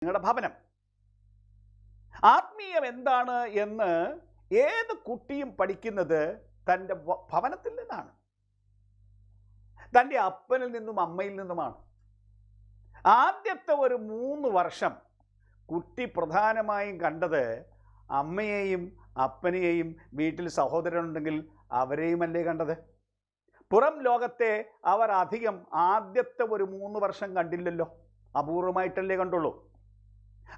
നിങ്ങളുടെ ഭവനം ആത്മീയം എന്താണ് എന്ന് ഏത് കുട്ടിയും പഠിക്കുന്നത് തൻ്റെ ഭവനത്തിൽ നിന്നാണ്, തൻ്റെ അപ്പനിൽ നിന്നും അമ്മയിൽ നിന്നുമാണ്. ആദ്യത്തെ ഒരു 3 വർഷം കുട്ടി പ്രധാനമായും കണ്ടത് അമ്മയെയും അപ്പനെയും വീട്ടിൽ സഹോദരനുണ്ടെങ്കിൽ അവരെയുമല്ലേ കണ്ടത്. പുറം ലോകത്തെ അവർ അധികം ആദ്യത്തെ ഒരു 3 വർഷം കണ്ടില്ലല്ലോ, അപൂർവമായിട്ടല്ലേ കണ്ടുള്ളൂ.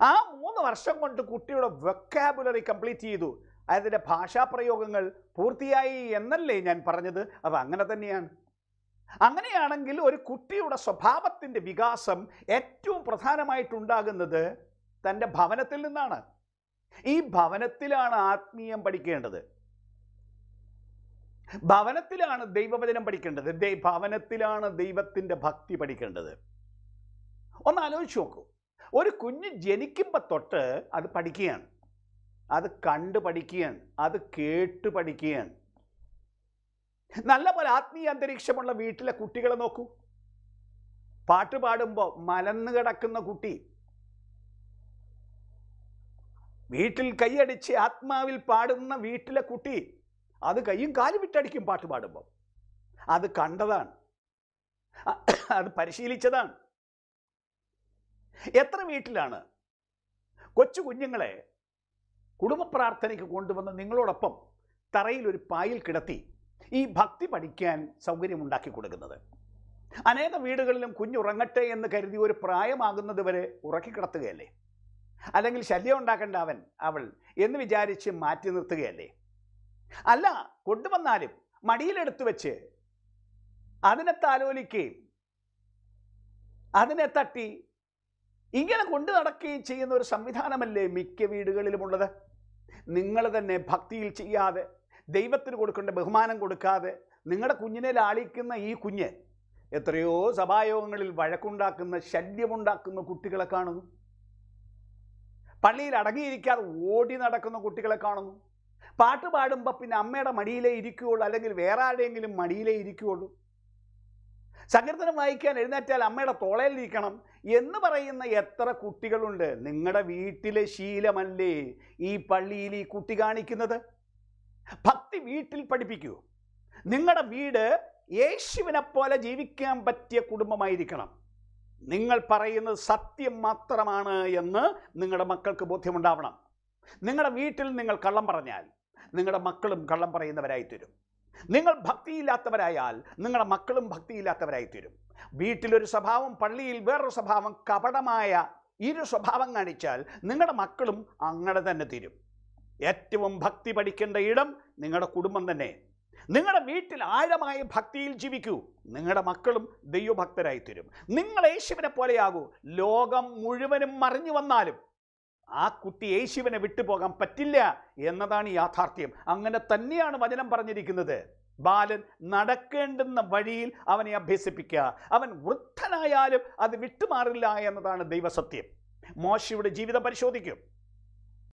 ആ 3 വർഷം കൊണ്ട് കുട്ടിയുടെ വെക്കാബുലറി കംപ്ലീറ്റ് ചെയ്തു, അതിൻ്റെ ഭാഷാപ്രയോഗങ്ങൾ പൂർത്തിയായി എന്നല്ലേ ഞാൻ പറഞ്ഞത്. അത് അങ്ങനെ തന്നെയാണ്. അങ്ങനെയാണെങ്കിൽ ഒരു കുട്ടിയുടെ സ്വഭാവത്തിൻ്റെ വികാസം ഏറ്റവും പ്രധാനമായിട്ടുണ്ടാകുന്നത് തൻ്റെ ഭവനത്തിൽ നിന്നാണ്. ഈ ഭവനത്തിലാണ് ആത്മീയം പഠിക്കേണ്ടത്, ഭവനത്തിലാണ് ദൈവവചനം പഠിക്കേണ്ടത്, ഭവനത്തിലാണ് ദൈവത്തിൻ്റെ ഭക്തി പഠിക്കേണ്ടത്. ഒന്ന് ആലോചിച്ച് നോക്കൂ, ഒരു കുഞ്ഞ് ജനിക്കുമ്പോൾ തൊട്ട് അത് പഠിക്കുകയാണ്, അത് കണ്ട് പഠിക്കുകയാണ്, അത് കേട്ട് പഠിക്കുകയാണ്. നല്ലപോലെ ആത്മീയ അന്തരീക്ഷമുള്ള വീട്ടിലെ കുട്ടികളെ നോക്കൂ. പാട്ട് പാടുമ്പോൾ മലന്ന് കിടക്കുന്ന കുട്ടി, വീട്ടിൽ കൈയടിച്ച് ആത്മാവിൽ പാടുന്ന വീട്ടിലെ കുട്ടി, അത് കൈയും കാലും വിട്ടടിക്കും പാട്ട് പാടുമ്പോൾ. അത് കണ്ടതാണ്, അത് പരിശീലിച്ചതാണ്. എത്ര വീട്ടിലാണ് കൊച്ചു കുഞ്ഞുങ്ങളെ കുടുംബ പ്രാർത്ഥനയ്ക്ക് കൊണ്ടുവന്ന് നിങ്ങളോടൊപ്പം തറയിൽ ഒരു പായിൽ കിടത്തി ഈ ഭക്തി പഠിക്കാൻ സൗകര്യമുണ്ടാക്കി കൊടുക്കുന്നത്? അനേക വീടുകളിലും കുഞ്ഞുറങ്ങട്ടെ എന്ന് കരുതി ഒരു പ്രായമാകുന്നത് വരെ ഉറക്കി കിടത്തുകയല്ലേ, അല്ലെങ്കിൽ ശല്യം ഉണ്ടാക്കേണ്ട അവൻ അവൾ എന്ന് വിചാരിച്ച് മാറ്റി നിർത്തുകയല്ലേ. അല്ല, കൊണ്ടുവന്നാലും മടിയിലെടുത്തു വെച്ച് അതിനെ താലോലിക്കുകയും അതിനെ തട്ടി ഇങ്ങനെ കൊണ്ടു നടക്കുകയും ചെയ്യുന്ന ഒരു സംവിധാനമല്ലേ മിക്ക വീടുകളിലുമുള്ളത്. നിങ്ങൾ തന്നെ ഭക്തിയിൽ ചെയ്യാതെ, ദൈവത്തിന് കൊടുക്കേണ്ട ബഹുമാനം കൊടുക്കാതെ നിങ്ങളുടെ കുഞ്ഞിനെ ലാളിക്കുന്ന ഈ കുഞ്ഞ് എത്രയോ സഭായോഗങ്ങളിൽ വഴക്കുണ്ടാക്കുന്ന, ശല്യമുണ്ടാക്കുന്ന കുട്ടികളെ കാണുന്നു. പള്ളിയിൽ അടങ്ങിയിരിക്കാതെ ഓടി നടക്കുന്ന കുട്ടികളെ കാണുന്നു. പാട്ട് പാടുമ്പോൾ പിന്നെ അമ്മയുടെ മടിയിലേ ഇരിക്കുകയുള്ളൂ, അല്ലെങ്കിൽ വേറെ ആരുടെയെങ്കിലും മടിയിലേ ഇരിക്കുകയുള്ളൂ. സങ്കീർത്തനം വായിക്കാൻ എഴുന്നേറ്റാൽ അമ്മയുടെ തോളയിലിരിക്കണം എന്ന് പറയുന്ന എത്ര കുട്ടികളുണ്ട്. നിങ്ങളുടെ വീട്ടിലെ ശീലമല്ലേ ഈ പള്ളിയിൽ ഈ കുട്ടി കാണിക്കുന്നത്. ഭക്തി വീട്ടിൽ പഠിപ്പിക്കൂ. നിങ്ങളുടെ വീട് യേശുവിനെ പോലെ ജീവിക്കാൻ പറ്റിയ കുടുംബമായിരിക്കണം. നിങ്ങൾ പറയുന്നത് സത്യം മാത്രമാണ് എന്ന് നിങ്ങളുടെ മക്കൾക്ക് ബോധ്യമുണ്ടാവണം. നിങ്ങളുടെ വീട്ടിൽ നിങ്ങൾ കള്ളം പറഞ്ഞാൽ നിങ്ങളുടെ മക്കളും കള്ളം പറയുന്നവരായിത്തീരും. നിങ്ങൾ ഭക്തിയില്ലാത്തവരായാൽ നിങ്ങളുടെ മക്കളും ഭക്തിയില്ലാത്തവരായിത്തീരും. വീട്ടിലൊരു സ്വഭാവം, പള്ളിയിൽ വേറൊരു സ്വഭാവം, കപടമായ ഇരു സ്വഭാവം കാണിച്ചാൽ നിങ്ങളുടെ മക്കളും അങ്ങനെ തന്നെ തീരും. ഏറ്റവും ഭക്തി പഠിക്കേണ്ട ഇടം നിങ്ങളുടെ കുടുംബം തന്നെ. നിങ്ങളുടെ വീട്ടിൽ ആഴമായ ഭക്തിയിൽ ജീവിക്കൂ, നിങ്ങളുടെ മക്കളും ദൈവഭക്തരായിത്തീരും. നിങ്ങൾ യേശുവിനെ പോലെയാകൂ. ലോകം മുഴുവനും മറിഞ്ഞു വന്നാലും ആ കുട്ടി യേശുവിനെ വിട്ടുപോകാൻ പറ്റില്ല എന്നതാണ് യാഥാർത്ഥ്യം. അങ്ങനെ തന്നെയാണ് വചനം പറഞ്ഞിരിക്കുന്നത്. ബാലൻ നടക്കേണ്ടുന്ന വഴിയിൽ അവനെ അഭ്യസിപ്പിക്കുക, അവൻ വൃദ്ധനായാലും അത് വിട്ടുമാറില്ല എന്നതാണ് ദൈവസത്യം. മോശയുടെ ജീവിതം പരിശോധിക്കും.